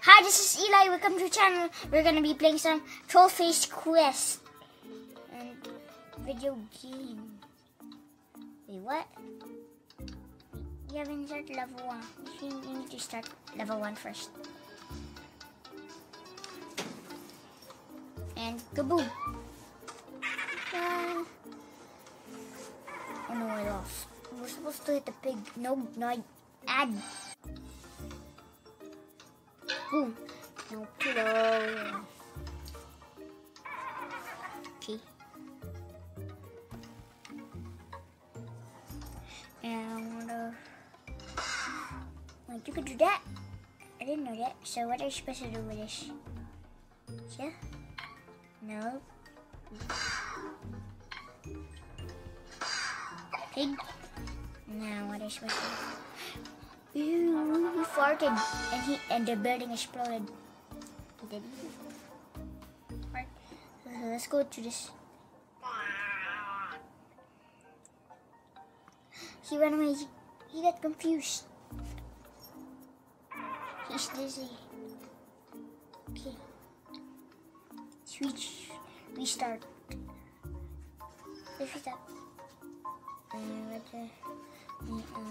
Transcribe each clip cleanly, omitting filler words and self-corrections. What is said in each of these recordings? Hi, this is Eli. Welcome to the channel. We're gonna be playing some Trollface Quest and video game. Wait, what? You haven't started level 1. You need to start level 1 first. And kaboom! Oh no, I lost. We're supposed to hit the pig. No, add. Boom. No pillow. Okay. And I wonder. Wait, you could do that? I didn't know that. So what are you supposed to do with this? Yeah? No. Pig. Now what are you supposed to do? Ew, he farted and the building exploded. Did he fart? Let's go to this. He ran away. He got confused. He's dizzy. Okay. Switch. Restart. Let's restart.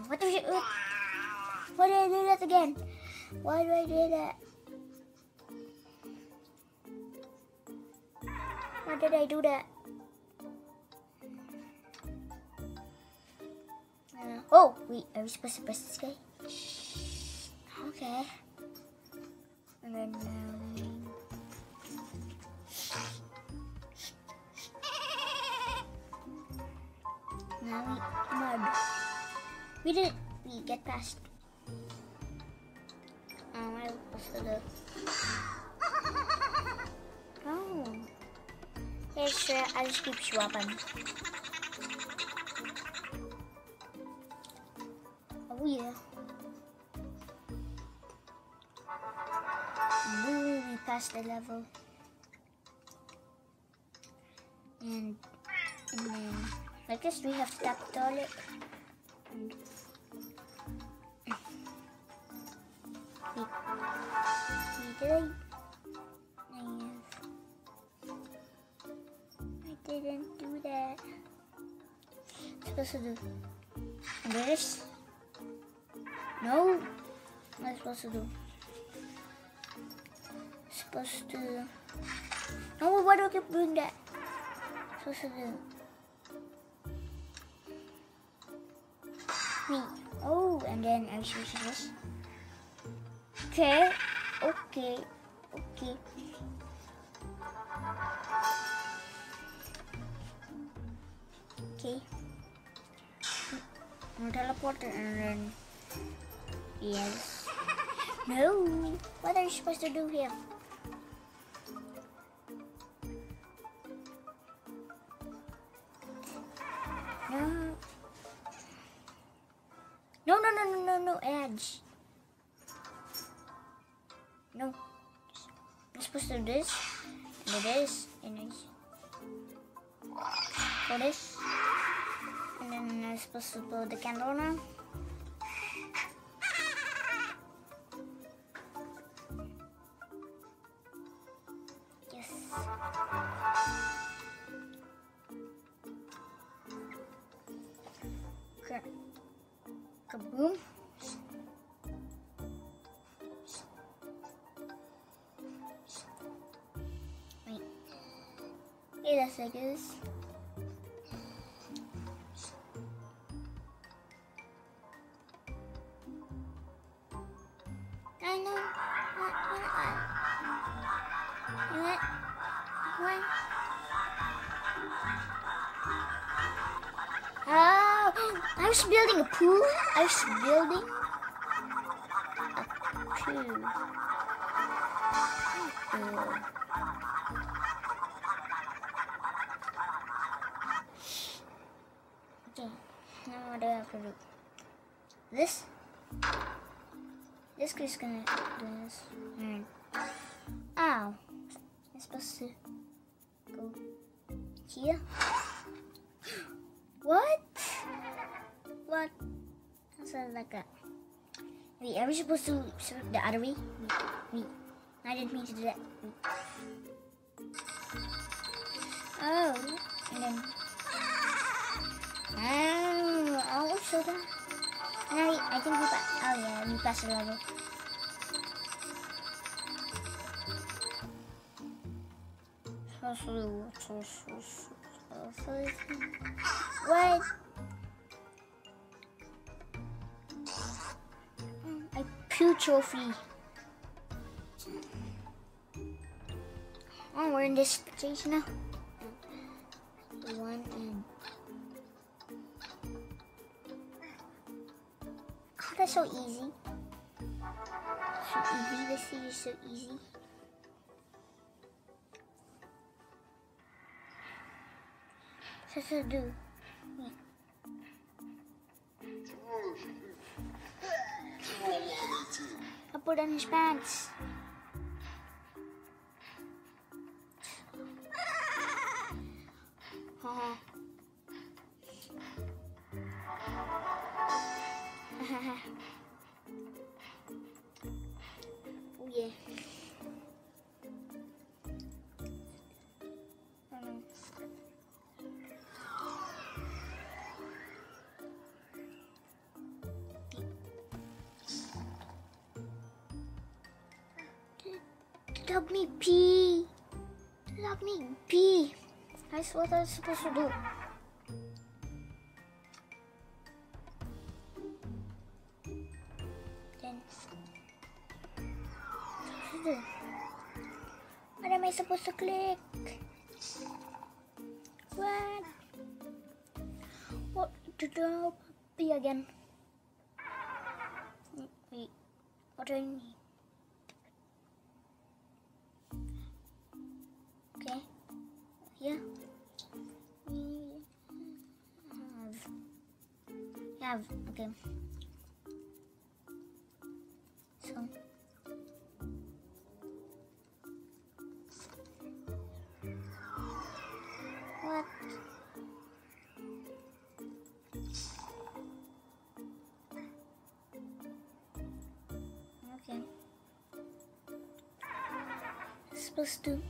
What was it? Why did I do that again? Why do I do that? Why did I do that? Oh, wait, are we supposed to press this guy? Okay. And then now we mud. We did it. We get past. Oh, yeah, sure. I'll just keep swapping. Oh yeah. Ooh, we passed the level, and then I guess we have to tap the toilet. And I didn't do that. I'm supposed to do this? No. What am I supposed to do? I'm supposed to. No, why do I keep doing that? I'm supposed to do. Me. Oh, and then I'm supposed to do this. Okay. Okay. I'm teleporter and then. Yes. No! What are you supposed to do here? No. No, edge. No, I'm supposed to do this, and this, and then I'm supposed to blow the candle now. Yes. Okay. Kaboom. That's like this. I know. What? Oh, I was building a pool. Now what do I have to do? This? This kid's gonna do this. And ow! I'm supposed to go here? What? What? Sounds like that. Wait, are we supposed to the other way? Wait. I didn't mean to do that. Oh, and then... Oh, oh, shoulder. Now I think we passed... Oh yeah, we passed the level. What? I pew trophy. Oh, we're in this stage now. One and... Oh, that's so easy. So easy, this thing is so easy. What does it do? I put on his pants. Oh yeah. Help me pee. Help me pee. That's what I was supposed to do. Then. What am I supposed to click? What? What to do? Pee again. Wait. What do I need? Yeah. We have okay. So what? Okay. It's supposed to.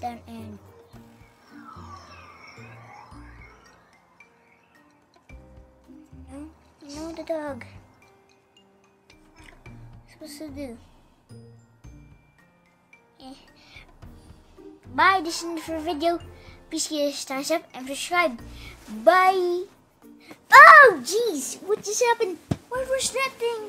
Then and no, the dog. What's supposed to do? Eh. Bye. This is the video. Please give us a thumbs up and subscribe. Bye. Oh, jeez, what just happened? What was that thing?